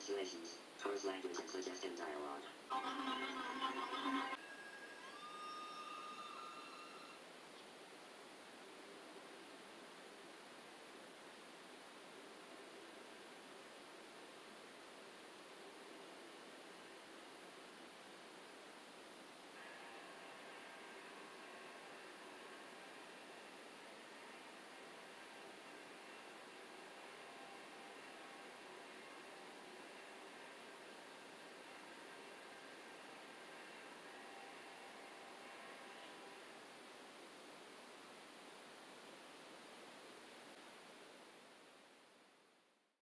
situations, pose language, and suggestive dialogue.